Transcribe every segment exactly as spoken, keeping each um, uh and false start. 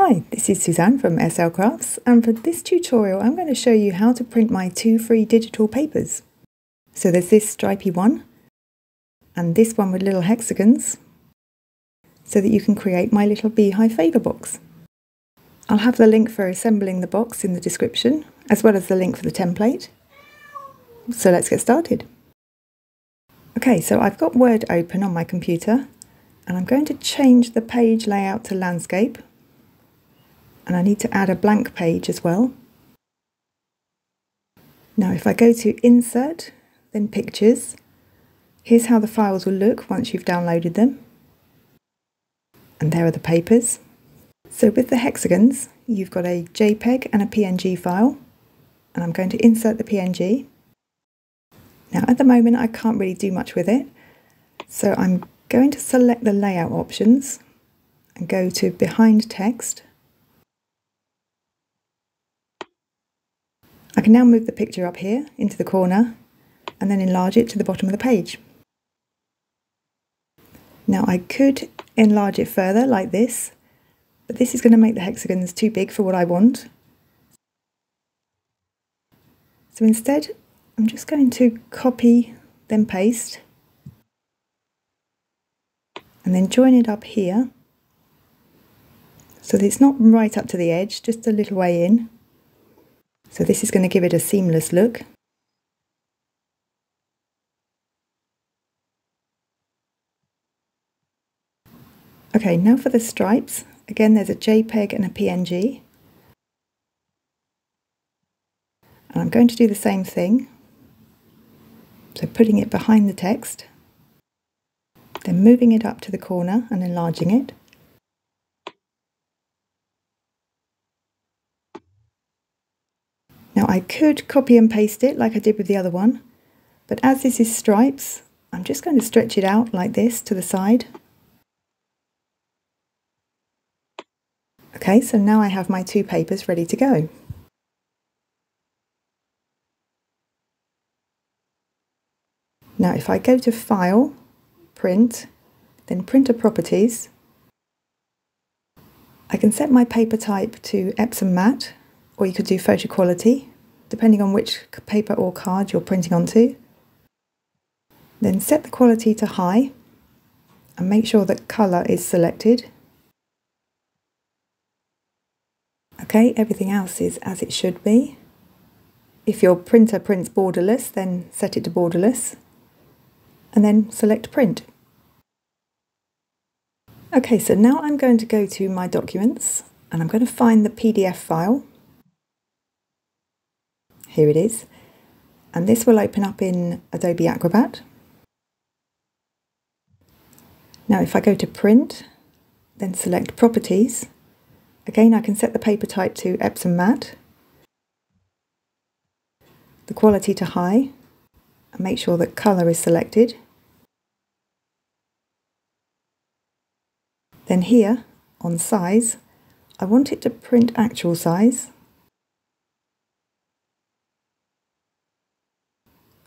Hi, this is Suzanne from S L Crafts, and for this tutorial I'm going to show you how to print my two free digital papers. So there's this stripy one, and this one with little hexagons, so that you can create my little Beehive Favour Box. I'll have the link for assembling the box in the description, as well as the link for the template. So let's get started. Okay, so I've got Word open on my computer, and I'm going to change the page layout to landscape. And I need to add a blank page as well. Now if I go to Insert, then Pictures, here's how the files will look once you've downloaded them. And there are the papers. So with the hexagons, you've got a JPEG and a P N G file. And I'm going to insert the P N G. Now at the moment I can't really do much with it. So I'm going to select the layout options and go to Behind Text. I can now move the picture up here into the corner and then enlarge it to the bottom of the page. Now I could enlarge it further like this, but this is going to make the hexagons too big for what I want. So instead I'm just going to copy, then paste, and then join it up here so that it's not right up to the edge, just a little way in. So this is going to give it a seamless look. Okay, now for the stripes. Again, there's a JPEG and a P N G. And I'm going to do the same thing. So putting it behind the text, then moving it up to the corner and enlarging it. Now I could copy and paste it like I did with the other one, but as this is stripes, I'm just going to stretch it out like this to the side. Okay, so now I have my two papers ready to go. Now if I go to File, Print, then Printer Properties, I can set my paper type to Epson matte, or you could do photo quality, depending on which paper or card you're printing onto. Then set the quality to high and make sure that colour is selected. Okay, everything else is as it should be. If your printer prints borderless, then set it to borderless and then select print. Okay, so now I'm going to go to my documents and I'm going to find the P D F file. Here it is, and this will open up in Adobe Acrobat. Now if I go to Print, then select Properties, again I can set the paper type to Epson matte, the quality to high, and make sure that colour is selected. Then here, on Size, I want it to print actual size.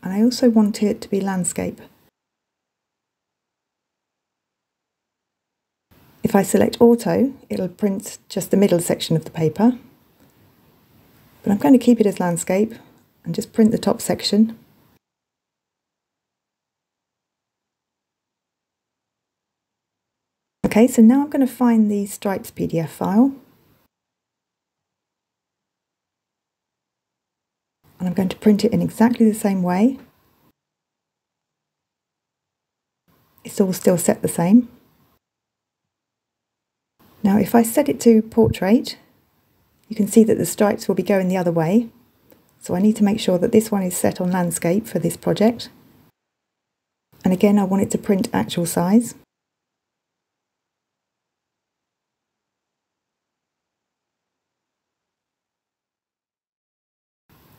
And I also want it to be landscape. If I select auto, it'll print just the middle section of the paper. But I'm going to keep it as landscape and just print the top section. Okay, so now I'm going to find the stripes P D F file. And I'm going to print it in exactly the same way. It's all still set the same. Now if I set it to portrait, you can see that the stripes will be going the other way. So I need to make sure that this one is set on landscape for this project. And again, I want it to print actual size.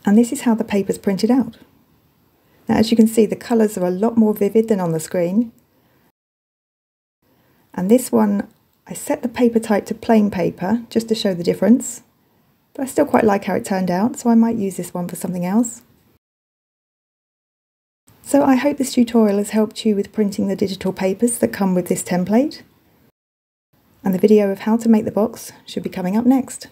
And this is how the paper's printed out. Now as you can see, the colours are a lot more vivid than on the screen. And this one, I set the paper type to plain paper just to show the difference. But I still quite like how it turned out, so I might use this one for something else. So I hope this tutorial has helped you with printing the digital papers that come with this template. and the video of how to make the box should be coming up next.